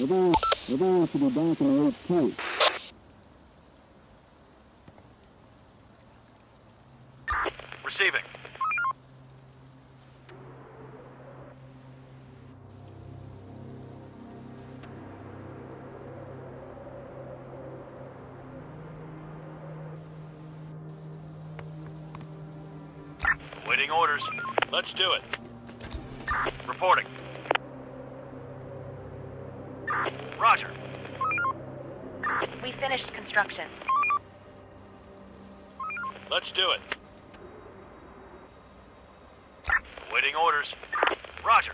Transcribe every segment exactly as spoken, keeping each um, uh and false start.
We're going to be back in our place. Receiving. Waiting orders. Let's do it. Reporting. Roger. We finished construction. Let's do it. Waiting orders. Roger.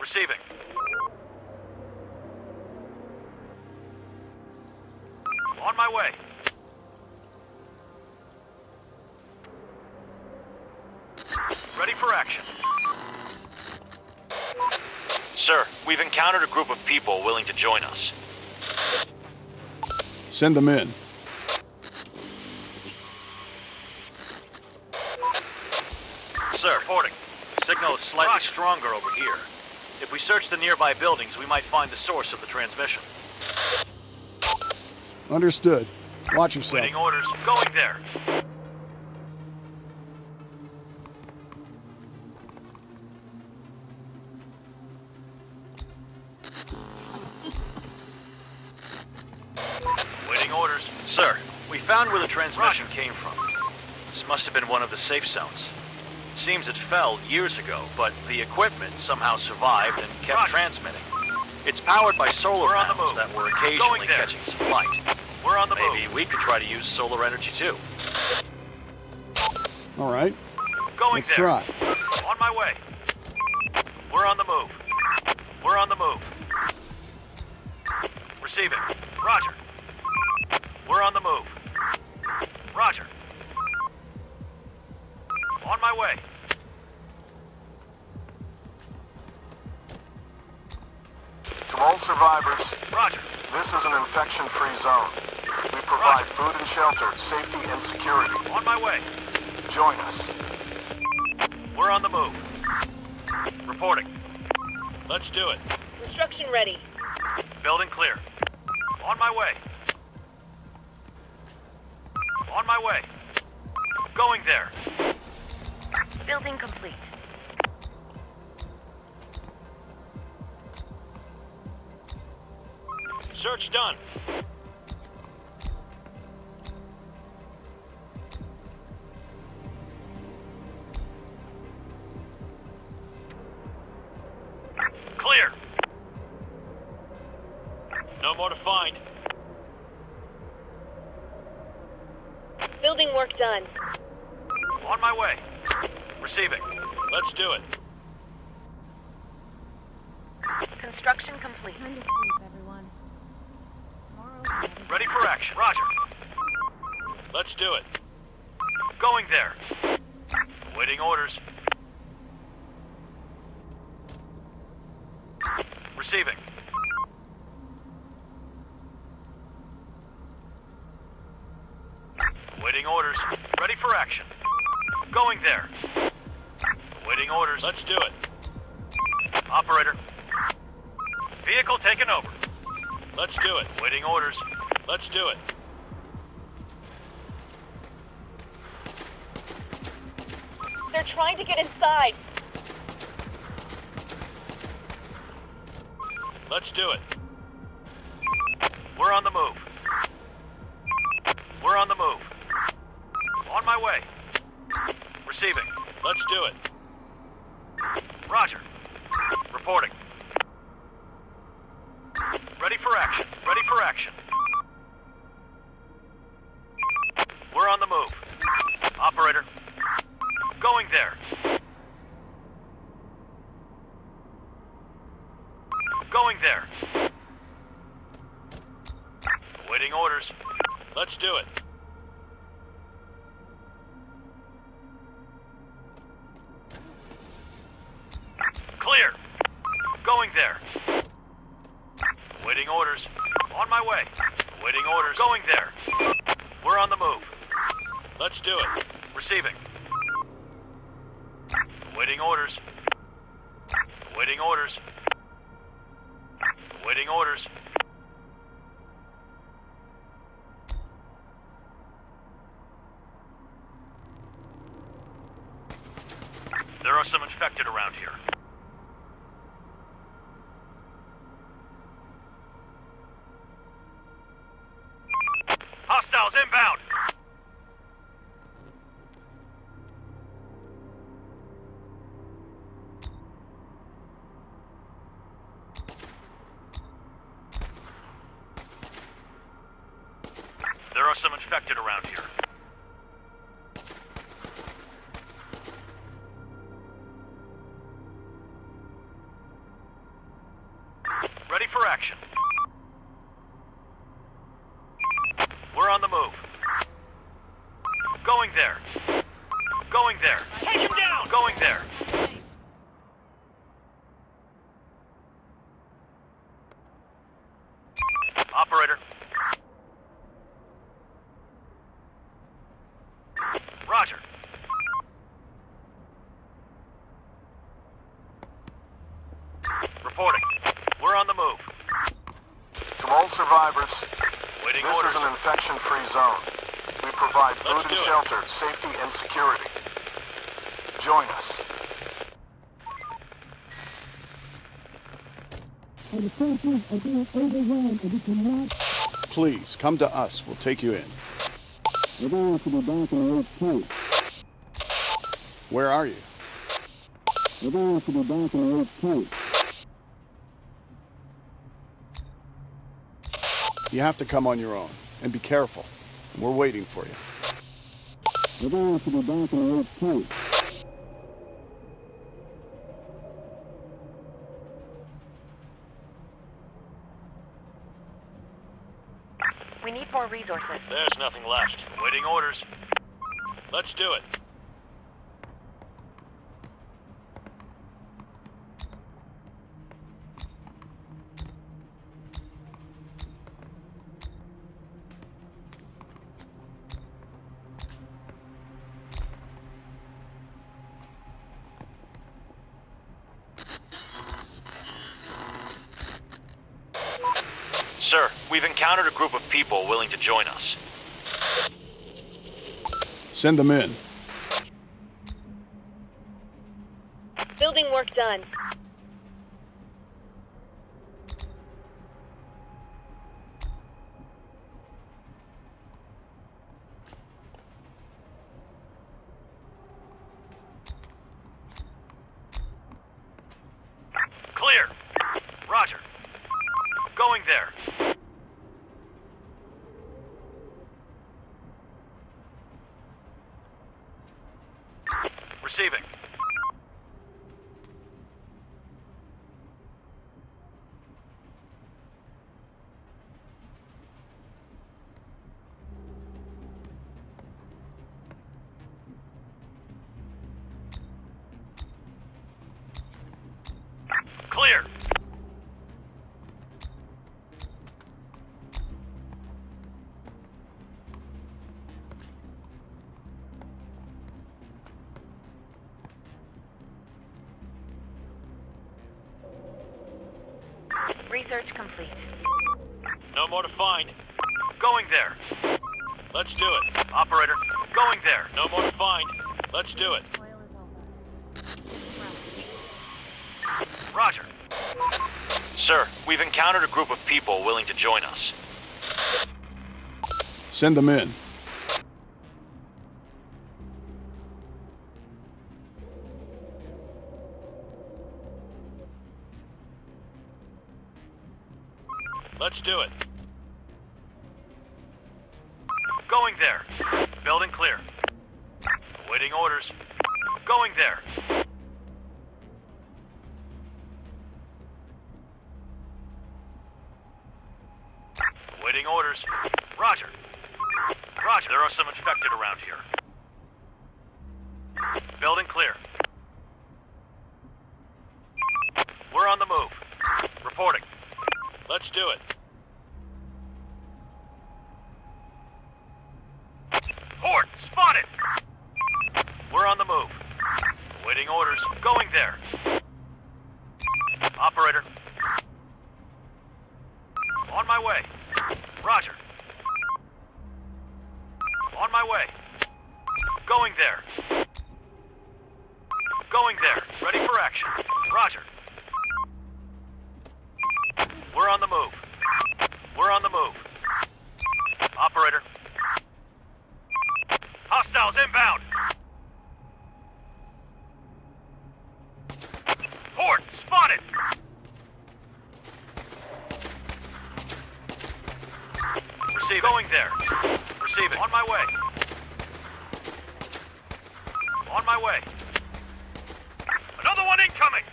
Receiving. On my way. Ready for action. Sir, we've encountered a group of people willing to join us. Send them in. Sir, reporting. The signal is slightly Roger. Stronger over here. If we search the nearby buildings, we might find the source of the transmission. Understood. Watch yourself. Waiting orders. Going there. Waiting orders. Sir, we found where the transmission Roger. Came from. This must have been one of the safe zones. It seems it fell years ago, but the equipment somehow survived and kept Roger. Transmitting. It's powered by solar panels that were occasionally catching some light. We're on the move. Maybe we could try to use solar energy too. All right. Going Let's there. Try. On my way. We're on the move. We're on the move. Receiving. Roger. We're on the move. Roger. On my way. To all survivors, Roger. This is an infection-free zone. We provide Roger. Food and shelter, safety and security. On my way. Join us. We're on the move. Reporting. Let's do it. Construction ready. Building clear. On my way. On my way. Going there. Building complete. Search done. Clear. No more to find. Building work done. On my way. Receiving. Let's do it. Construction complete. Ready for action. Roger. Let's do it. Going there. Waiting orders. Receiving. Waiting orders. Ready for action. Going there. Waiting orders. Let's do it. Operator. Vehicle taken over. Let's do it. Waiting orders. Let's do it. They're trying to get inside. Let's do it. We're on the move. We're on the move. On my way. Receiving. Let's do it. Roger. Reporting. Ready for action. Ready for action. We're on the move. Operator. Going there. Going there. Waiting orders. Let's do it. Clear. Going there. Waiting orders. On my way. Waiting orders. Going there. We're on the move. Let's do it. Receiving. Waiting orders. Waiting orders. Waiting orders. There are some infected around here. Hostiles inbound! There are some infected around here. Ready for action. We're on the move. Going there. Going there. Take him down! Going there. Operator. Roger. Reporting. We're on the move. To all survivors, waiting this orders. Is an infection-free zone. We provide food and shelter, it. safety and security. Join us. Please, come to us. We'll take you in. Where are you? You have to come on your own, and be careful. We're waiting for you. We need more resources. There's nothing left. Waiting orders. Let's do it. Sir, we've encountered a group of people willing to join us. Send them in. Building work done. Clear. Roger. Going there. Receiving. Clear. Research complete. No more to find. Going there. Let's do it. Operator, going there. No more to find. Let's do it. Roger. Sir, we've encountered a group of people willing to join us. Send them in. Let's do it. Going there. Building clear. Waiting orders. Going there. Waiting orders. Roger. Roger. There are some infected around here. Building clear. We're on the move. reporting. Let's do it. Horde spotted! We're on the move. Awaiting orders. Going there. Operator. On my way. Roger. On my way. Going there. Going there. Ready for action. Roger. We're on the move. We're on the move. Operator. Hostiles inbound. Horde spotted. Receiving. Going there. Receiving. On my way. On my way. Another one incoming.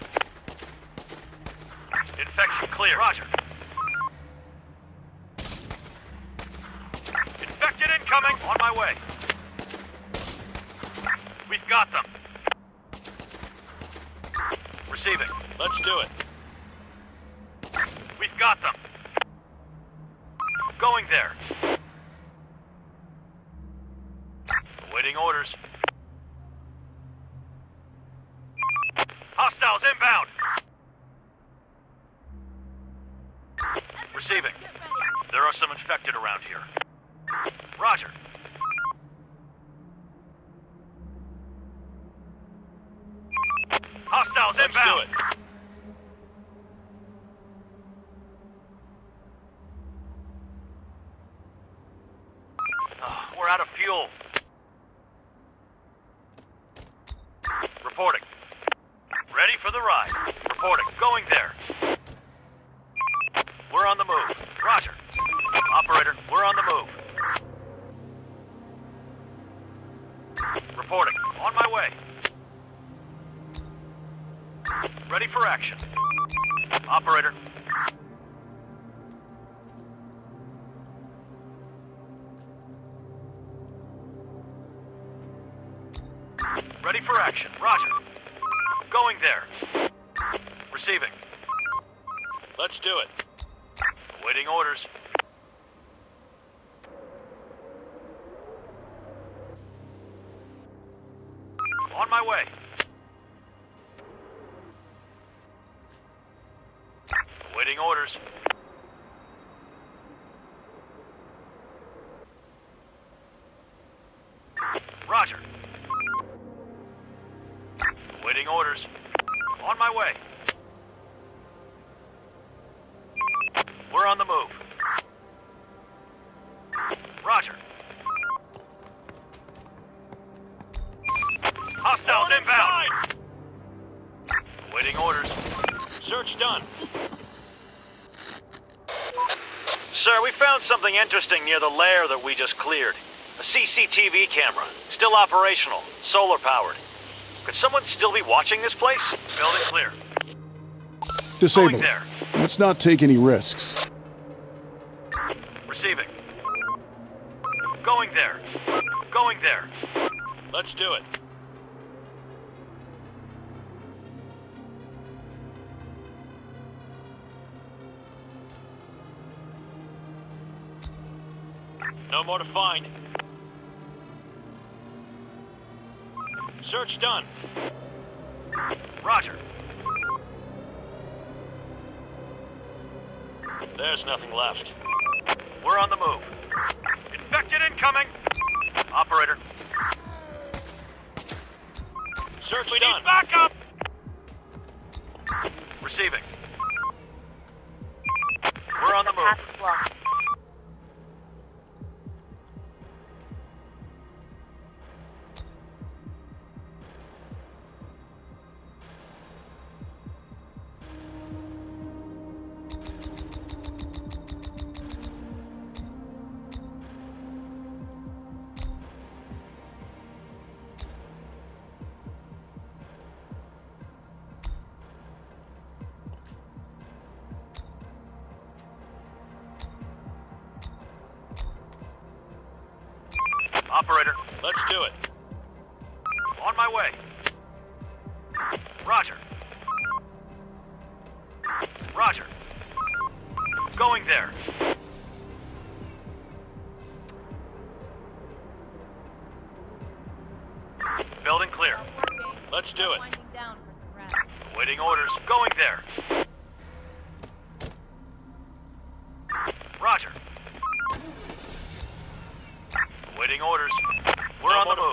Infection clear. Roger. Infected incoming. On my way. We've got them. Receiving. Let's do it. We've got them. Going there. Awaiting orders. Hostiles inbound. Receiving. There are some infected around here. Roger. Hostiles Let's inbound. Do it. Oh, we're out of fuel. Reporting. Ready for the ride. Reporting. Going there. We're on the move. Roger. Operator, we're on the move. Reporting. On my way. Ready for action. Operator. Ready for action. Roger. Going there. Receiving. Let's do it. Awaiting orders. On my way. Awaiting orders. Roger. Awaiting orders. On my way. We're on the move. Roger. Hostiles inbound. Awaiting orders. Search done. Sir, we found something interesting near the lair that we just cleared. A C C T V camera, still operational, solar powered. Could someone still be watching this place? Building clear. Disable it. Let's not take any risks. Receiving. Going there. Going there. Let's do it. No more to find. Search done. Roger. There's nothing left. We're on the move. Infected incoming. Operator. Search we done. Back up. Receiving. We're on the move. Path is blocked. Operator. Let's do it. On my way. Roger. Roger. going there. Building clear. Let's do it. Waiting orders. Going there. Roger. Waiting orders. We're on the move.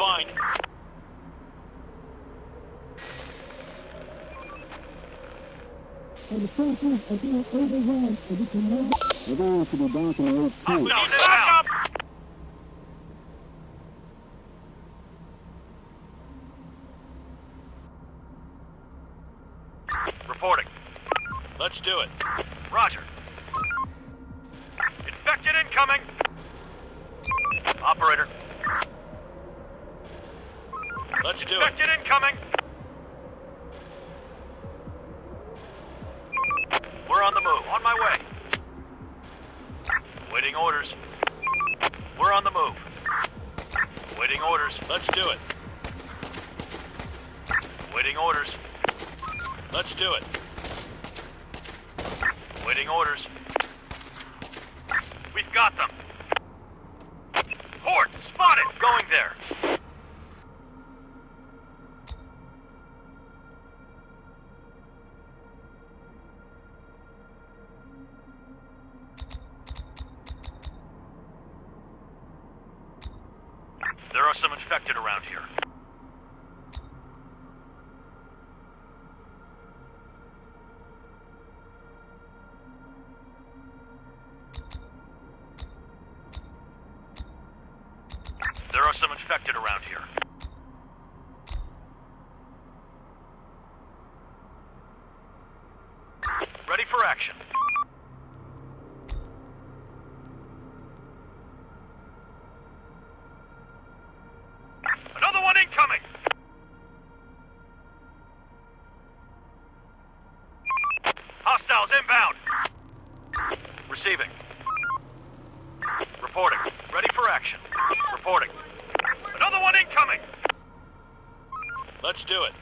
Back up! Reporting. Let's do it. Roger. Infected incoming. Operator. Let's do it. Infected incoming. We're on the move. On my way. Waiting orders. We're on the move. Waiting orders. Let's do it. Waiting orders. Let's do it. Waiting orders. We've got them. Horde spotted. Going there. There are some infected around here. There are some infected around here. Ready for action. Incoming! Hostiles inbound! Receiving. Reporting. Ready for action. Reporting. Another one incoming! Let's do it.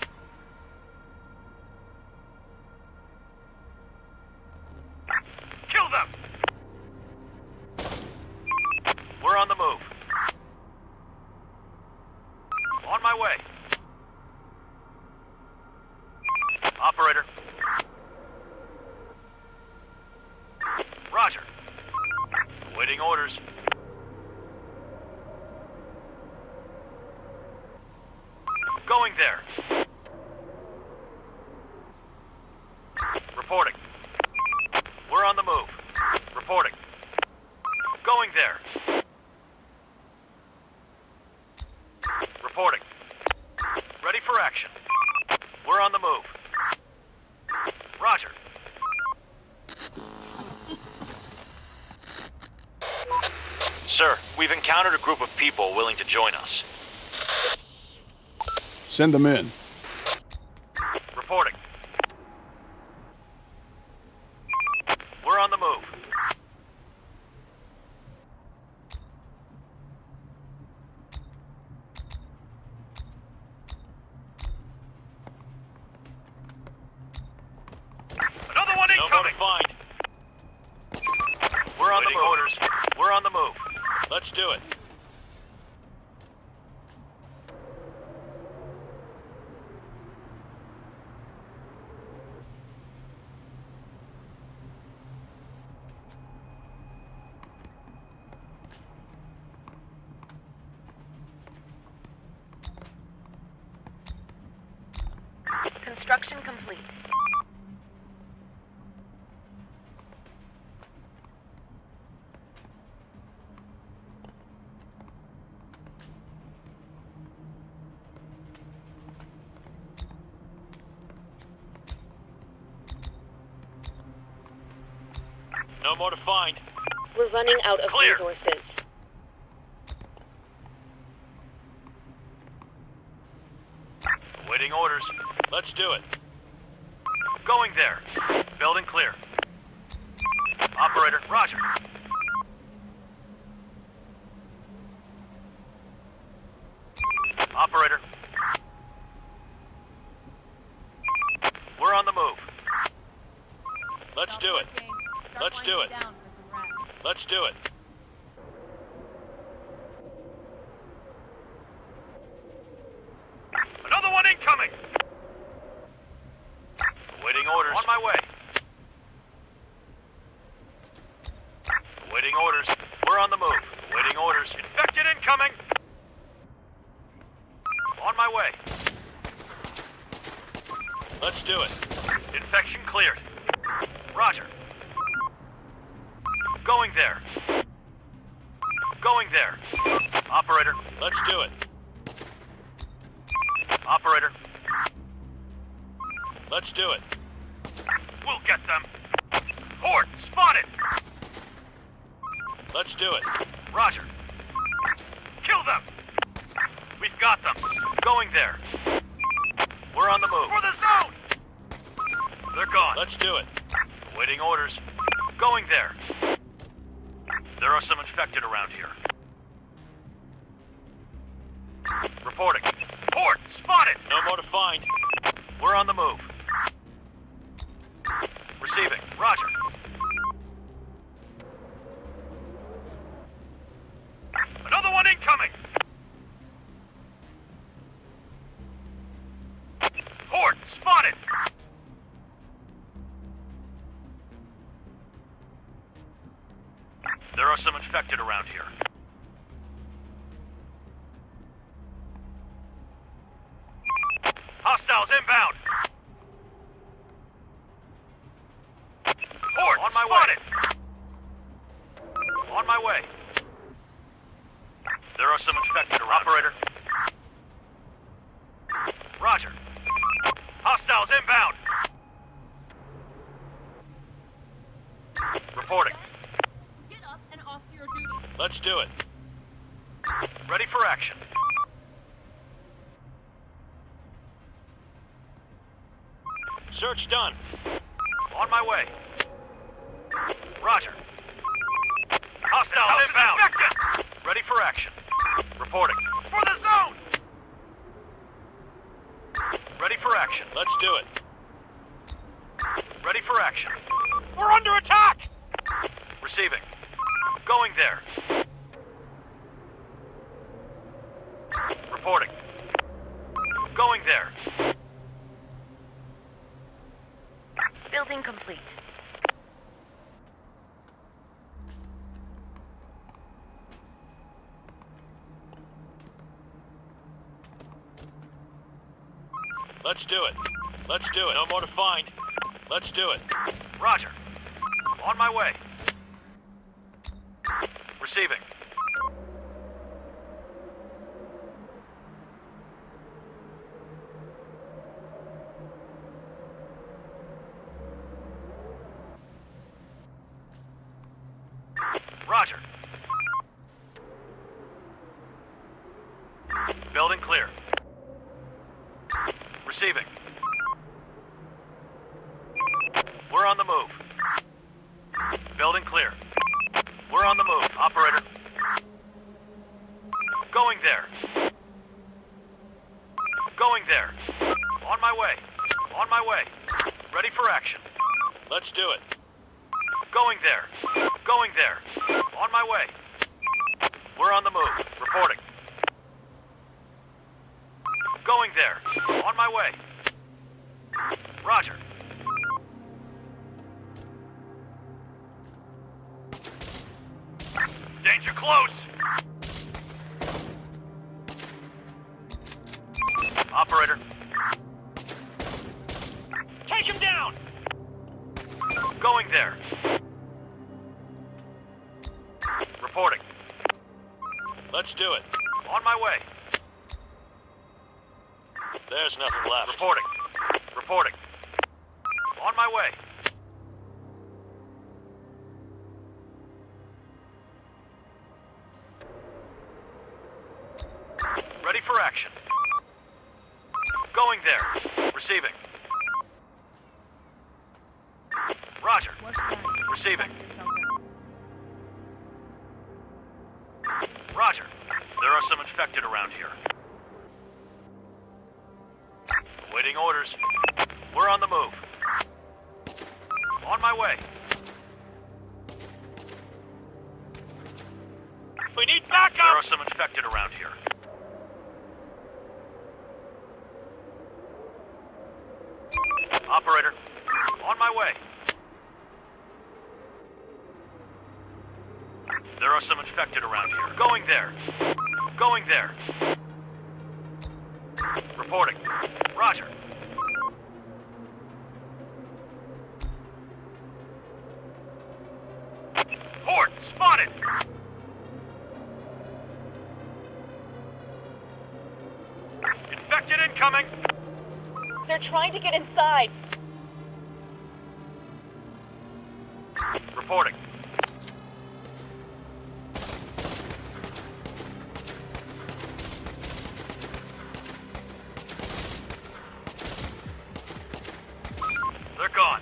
Kill them! We're on the move. On my way. Operator. Roger. Awaiting orders. Going there. Reporting. We're on the move. Reporting. Going there. Reporting. Ready for action. We're on the move. Roger. Sir, we've encountered a group of people willing to join us. Send them in. Reporting. We're on the move. We're on the move. Orders. We're on the move. Let's do it. Construction complete. No more to find. We're running out of Clear. resources. Waiting orders. Let's do it. Going there. Building clear. Operator, Roger. Operator. We're on the move. Let's do it. Let's do it. Let's do it. Another one incoming. Awaiting orders. On my way. Awaiting orders. We're on the move. Awaiting orders. Infected incoming. On my way. Let's do it. Infection cleared. Roger. Going there. Going there. Operator. Let's do it. Operator. Let's do it. We'll get them. Horde spotted. Let's do it. Roger. Kill them. We've got them. Going there. We're on the move. For the zone! They're gone. Let's do it. Awaiting orders. Going there. There are some infected around here. Reporting. Horde spotted! No more to find. We're on the move. Receiving. Roger. Another one incoming! Horde spotted! There are some infected around here. Hostiles inbound! Horde on my way! On my way! There are some infected around. Operator. Roger. Hostiles inbound! Reporting. Let's do it. Ready for action. Search done. On my way. Roger. Hostiles inbound. Infected. Ready for action. Reporting. For the zone! Ready for action. Let's do it. Ready for action. We're under attack! Receiving. Going there. Reporting. Going there. Building complete. Let's do it. Let's do it. No more to find. Let's do it. Roger. On my way. Receiving. Roger. Building clear. Receiving. We're on the move. Building clear. We're on the move, operator. Going there. Going there. On my way. On my way. Ready for action. Let's do it. Going there. Going there. On my way. We're on the move. Reporting. Going there. On my way. Roger. Danger close! Operator. Take him down! Going there. Reporting. Let's do it. On my way. There's nothing left. Reporting. Reporting. On my way. Ready for action. Going there. Receiving. Roger. Receiving. Roger. There are some infected around here. Awaiting orders. We're on the move. On my way. We need backup! There are some infected around here. Operator, on my way. There are some infected around here. Going there. Going there. Reporting. Roger. Horde spotted! Infected incoming! They're trying to get inside. Reporting. They're gone.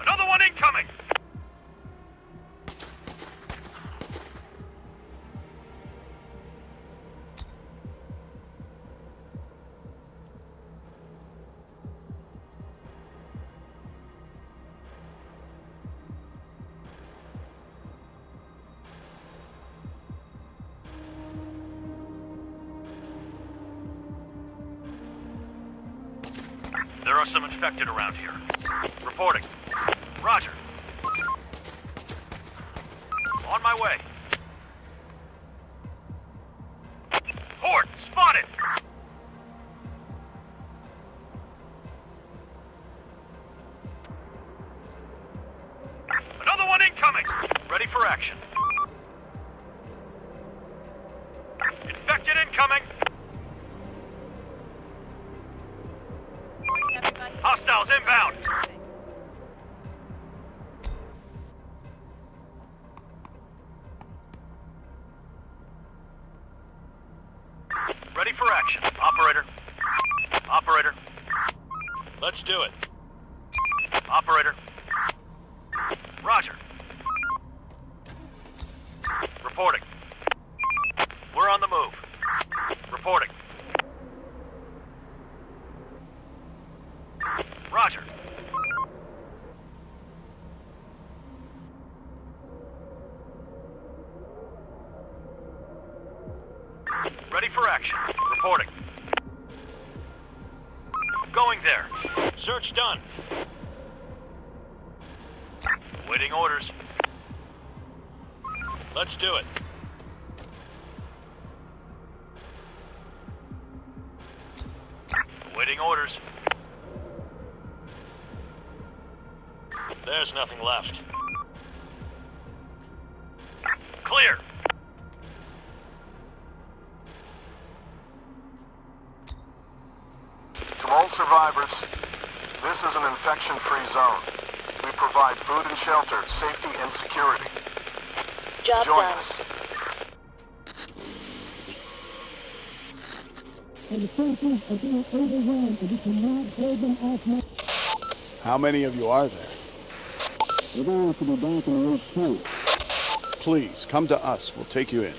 Another one incoming! There are some infected around here. Reporting. Roger. On my way. Horde spotted! Another one incoming! Ready for action. Infected incoming! Hostiles inbound! Ready for action. Operator. Operator. Let's do it. Operator. Roger. Reporting. We're on the move. Reporting. Roger. Ready for action. Reporting. Going there. Search done. Waiting orders. Let's do it. Waiting orders. There's nothing left. Clear! To all survivors, this is an infection-free zone. We provide food and shelter, safety and security. Job Join done. us. How many of you are there? Please, come to us. We'll take you in.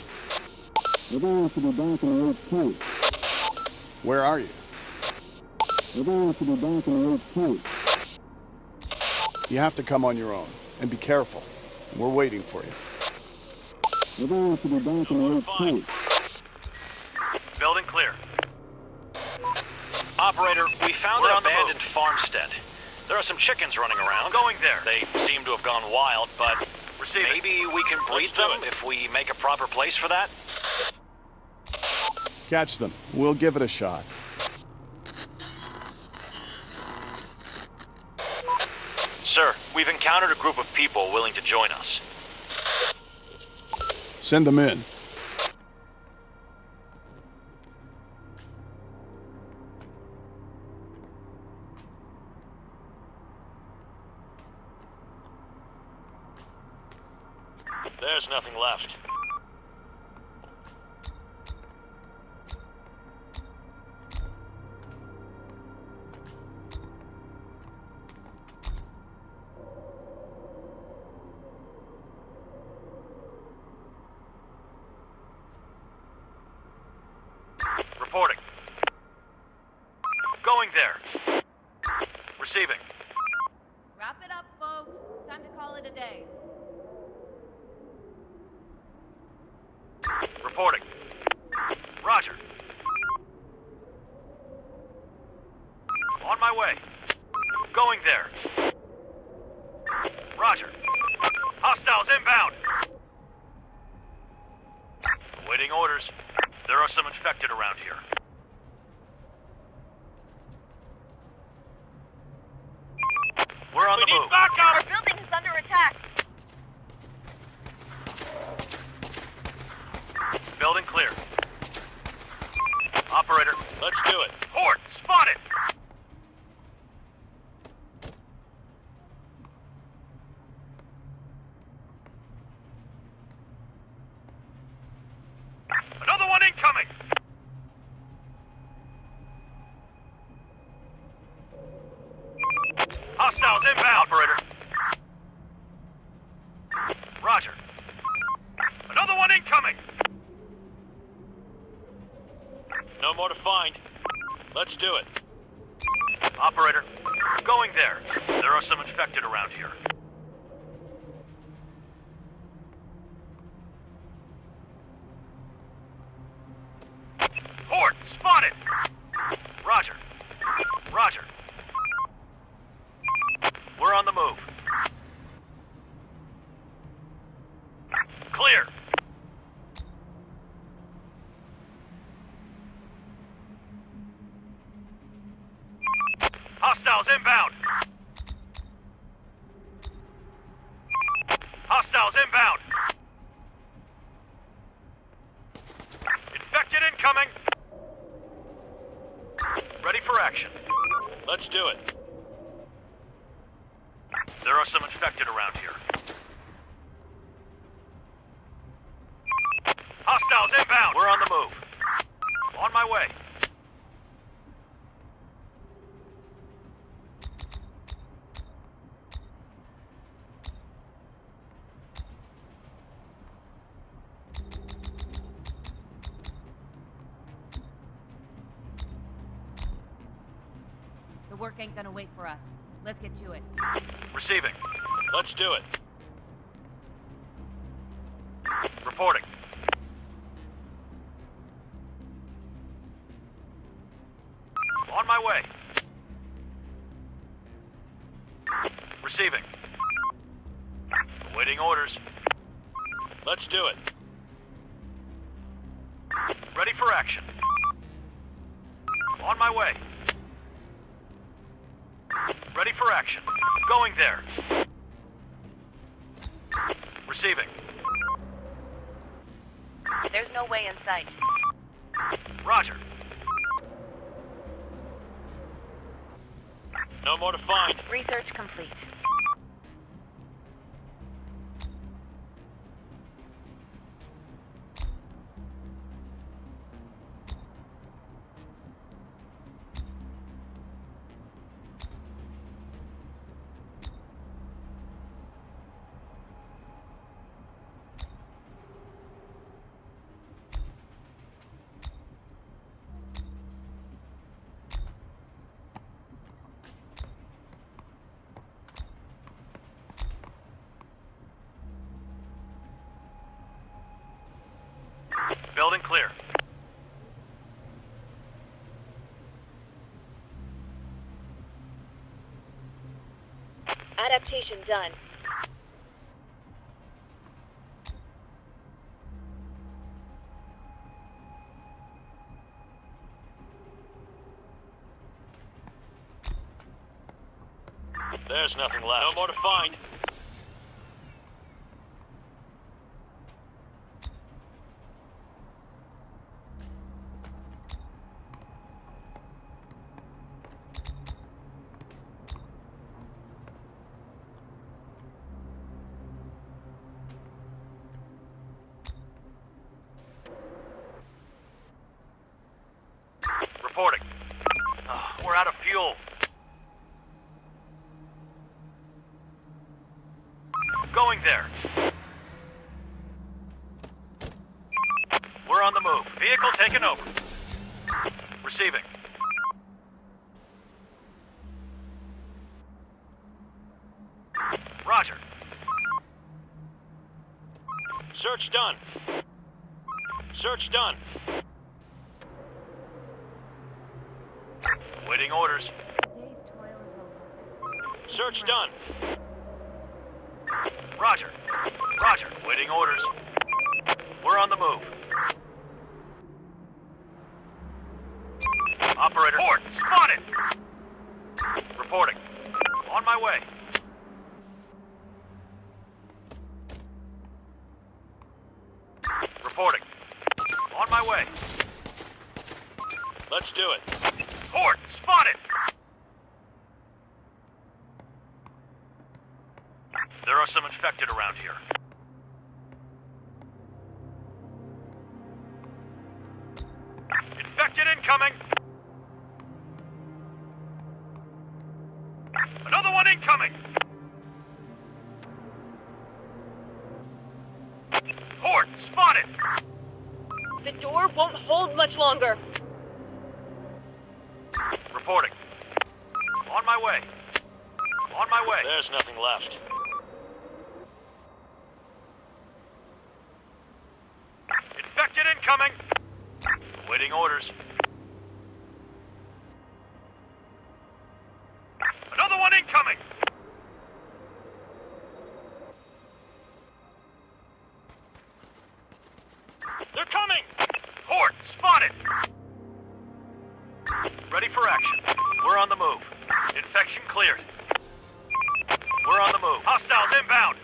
Where are you? You have to come on your own, and be careful. We're waiting for you. Building clear. Operator, we found an abandoned farmstead. There are some chickens running around. I'm going there. They seem to have gone wild, but Receive maybe it. we can breed Let's them if we make a proper place for that. Catch them. We'll give it a shot. Sir, we've encountered a group of people willing to join us. Send them in. There's nothing left. Reporting. Going there. Receiving. Wrap it up, folks. Time to call it a day. Reporting. Roger. On my way. Going there. Roger. Hostiles inbound. Awaiting orders. There are some infected around here. We're on we the move. We need backup! Our building is under attack. Building clear. Operator. Let's do it. Horde spotted! Another one incoming! Hostiles inbound, operator. Roger. Another one incoming! No more to find. Let's do it. Operator, going there. There are some infected around here. Horde spotted! Roger. Roger. We're on the move. Clear! Hostiles inbound! Hostiles inbound! Infected incoming! Ready for action. Let's do it. There are some infected around here. Hostiles inbound! We're on the move. On my way. The work ain't gonna wait for us. Let's get to it. Receiving. Let's do it. Reporting. On my way. Receiving. Awaiting orders. Let's do it. Ready for action. On my way. Ready for action. Going there. Receiving. There's no way in sight. Roger. No more to find. Research complete. Building clear. Adaptation done. There's nothing left. No more to find. Reporting. Oh, we're out of fuel. Going there. We're on the move. Vehicle taken over. Receiving. Roger. Search done. Search done. Waiting orders. Search done. Roger. Roger. Waiting orders. We're on the move. Operator. Port spotted. Reporting. On my way. Reporting. On my way. Let's do it. Port spotted. There are some infected around here. Infected incoming. Another one incoming. Port spotted. The door won't hold much longer. Reporting. On my way. On my way. There's nothing left. Infected incoming. Awaiting orders. Another one incoming. They're coming. Horde spotted. Ready for action. We're on the move. Infection cleared. We're on the move. Hostiles inbound.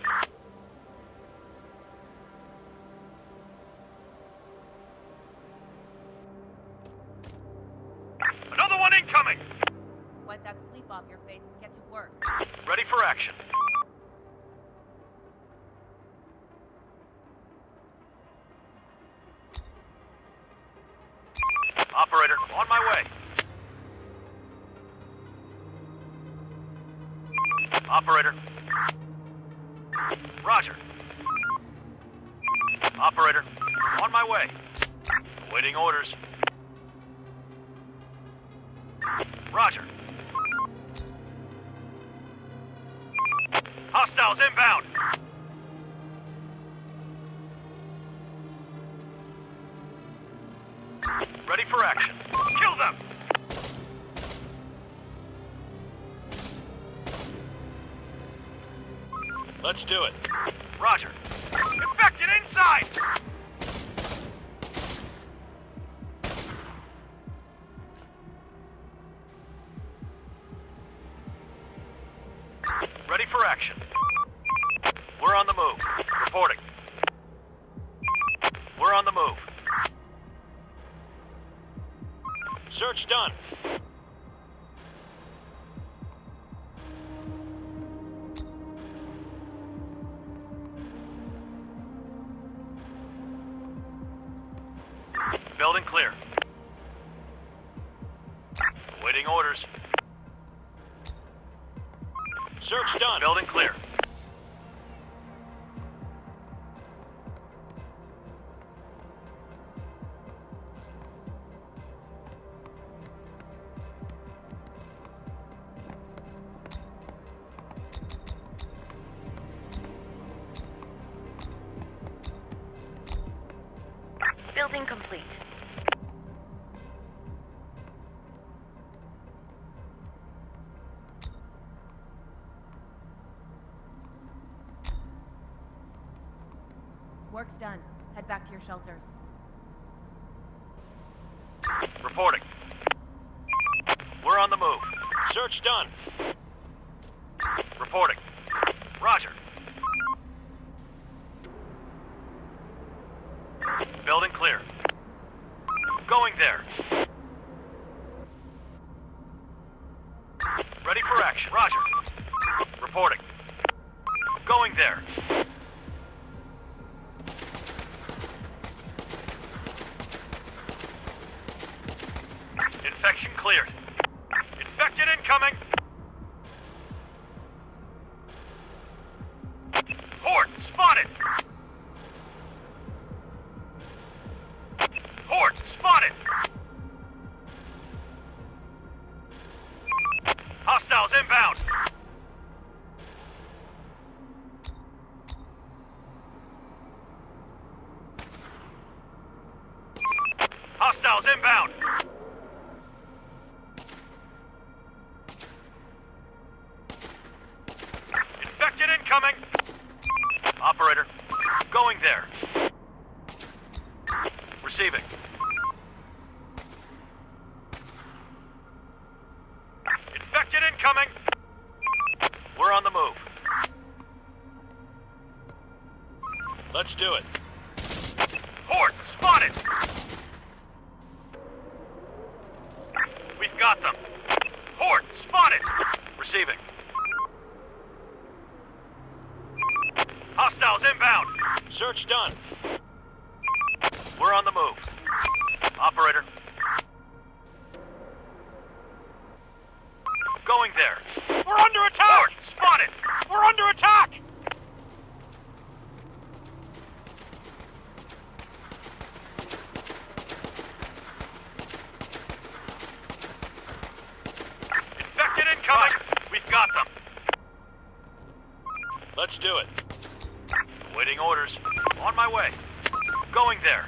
Another one incoming. Wipe that sleep off your face and get to work. Ready for action. Operator, on my way. Operator. Roger. Operator, on my way. Awaiting orders. Roger. Hostiles inbound. Ready for action. Kill them! Let's do it. Roger. Infected inside! Ready for action. We're on the move. Reporting. We're on the move. Search done. Building clear. Awaiting orders. Search done. Building clear. Building complete. Work's done. Head back to your shelters. Reporting. We're on the move. Search done. Reporting. Roger. Building clear. Going there. Ready for action. Roger. Reporting. Going there. Infection cleared. Infected incoming. Horde spotted. Horde spotted. Hostiles inbound. Hostiles inbound. Infected incoming. Operator, going there. Receiving. Infected incoming. We're on the move. Let's do it. Horde spotted. We've got them. Horde spotted. Receiving. Hostiles inbound. Search done. We're on the move. Operator. Going there. We're under attack. Horde spotted. We're under attack. We've got them. Let's do it. Waiting orders. On my way. Going there.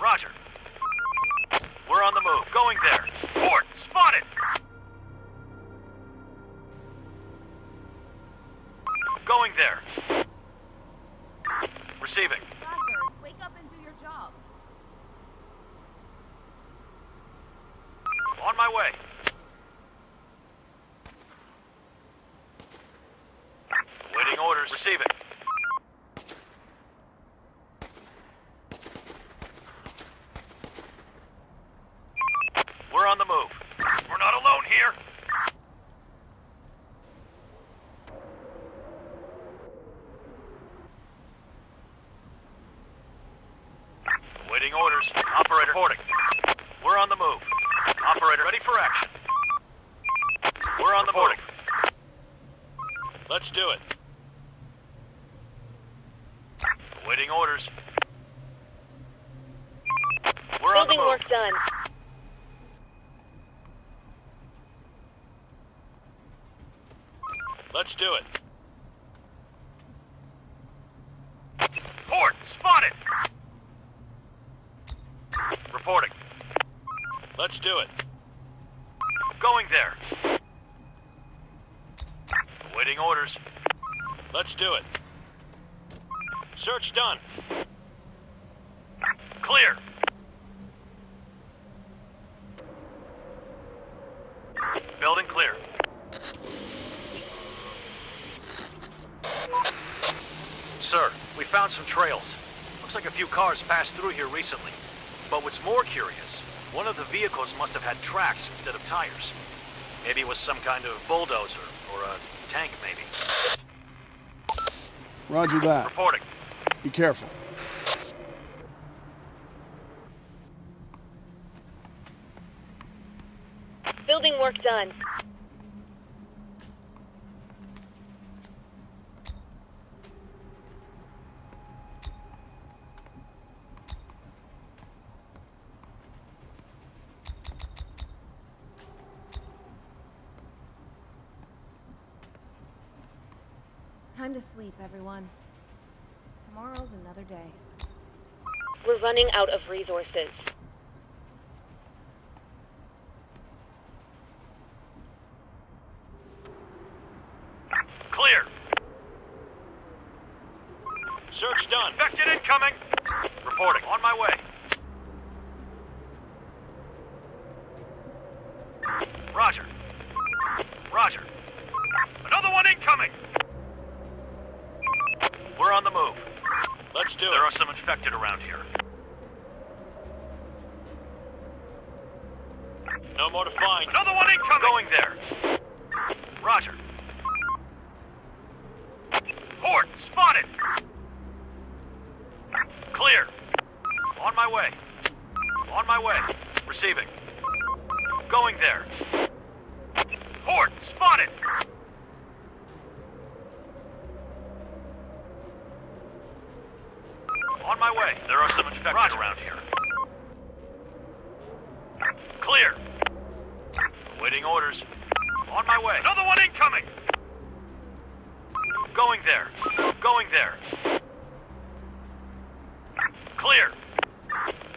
Roger. We're on the move. Going there. Fort spotted. Going there. Receiving. Wake up and do your job. On my way. Waiting orders. Receiving. We're on the move. We're not alone here. Waiting orders. Operator reporting. We're on the move. Operator, ready for action. We're on the boarding. Let's do it. Awaiting orders. We're on the move. Building work done. Let's do it. Port spotted. Reporting. Let's do it. Going there. Awaiting orders. Let's do it. Search done. Clear. Building clear. Sir, we found some trails. Looks like a few cars passed through here recently. But what's more curious, one of the vehicles must have had tracks instead of tires. Maybe it was some kind of bulldozer, or a tank maybe. Roger that. Reporting. Be careful. Building work done. Time to sleep, everyone. Tomorrow's another day. We're running out of resources. Clear! Search done. Infected incoming! Reporting. On my way. Roger. Roger. Another one incoming! We're on the move. Let's do it. There are some infected around here. No more to find. Another one incoming! Going there. Roger. Horde spotted! Clear. On my way. On my way. Receiving. Going there. Horde spotted! On my way. There are some infected Roger. Around here. Clear. Awaiting orders. On my way. Another one incoming. Going there. Going there. Clear.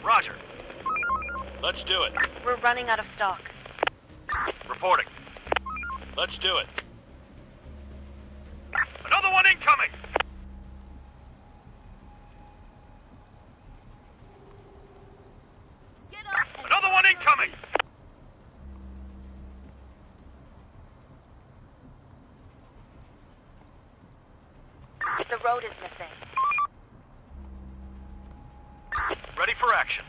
Roger. Let's do it. We're running out of stock. Reporting. Let's do it. Another one incoming! Another one incoming! The road is missing. Ready for action.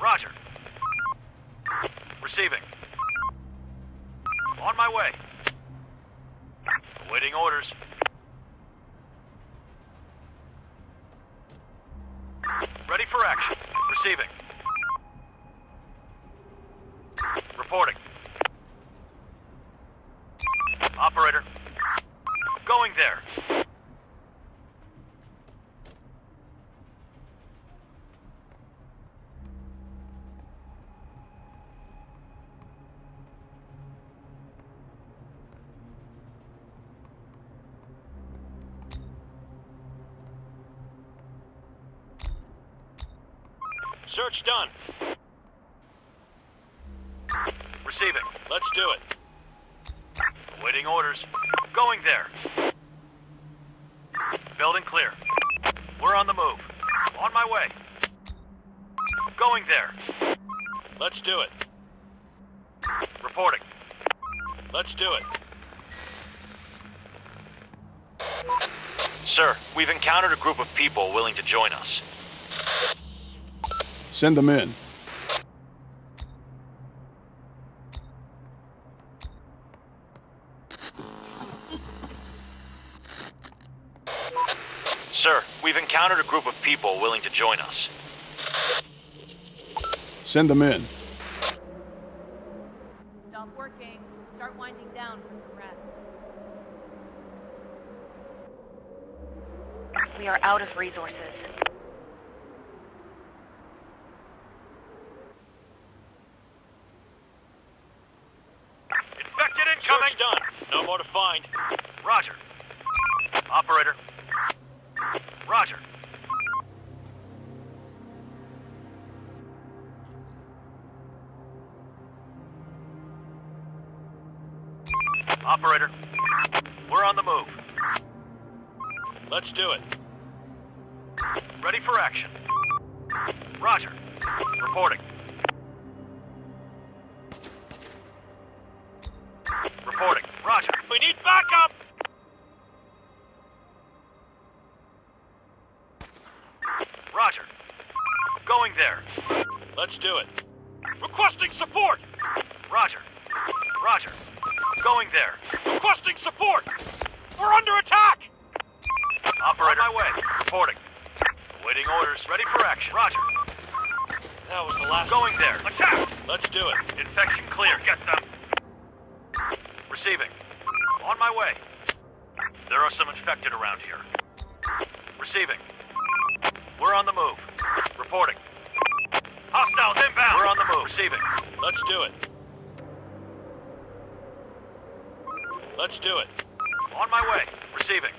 Roger. Receiving. On my way. Awaiting orders. Ready for action. Receiving. Reporting. Operator. Going there. Search done. Receiving. Let's do it. Awaiting orders. Going there. Building clear. We're on the move. On my way. Going there. Let's do it. Reporting. Let's do it. Sir, we've encountered a group of people willing to join us. Send them in. Sir, we've encountered a group of people willing to join us. Send them in. Stop working. Start winding down for some rest. We are out of resources. Search done. No more to find. Roger. Operator. Roger. Operator. We're on the move. Let's do it. Ready for action. Roger. Reporting. Reporting. Roger. We need backup! Roger. Going there. Let's do it. Requesting support! Roger. Roger. Going there. Requesting support! We're under attack! Operator. On my way. Reporting. Awaiting orders. Ready for action. Roger. That was the last. Going there. Attack! Let's do it. Infection clear. Get them. Receiving. On my way. There are some infected around here. Receiving. We're on the move. Reporting. Hostiles inbound. We're on the move. Receiving. Let's do it. Let's do it. On my way. Receiving.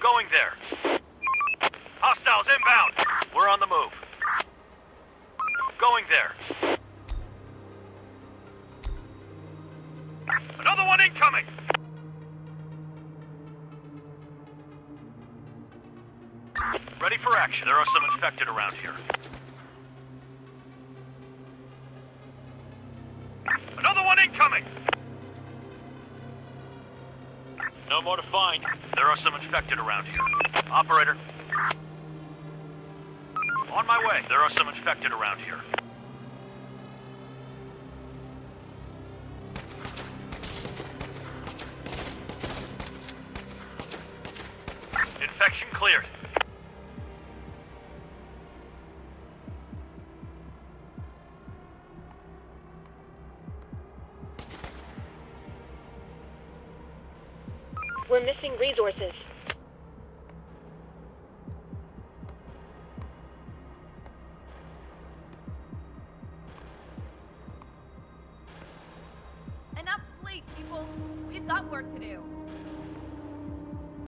Going there. Hostiles inbound. We're on the move. Going there. Another one incoming! Ready for action. There are some infected around here. Another one incoming! No more to find. There are some infected around here. Operator. On my way. There are some infected around here. Infection cleared. We're missing resources. Enough sleep, people. We've got work to do.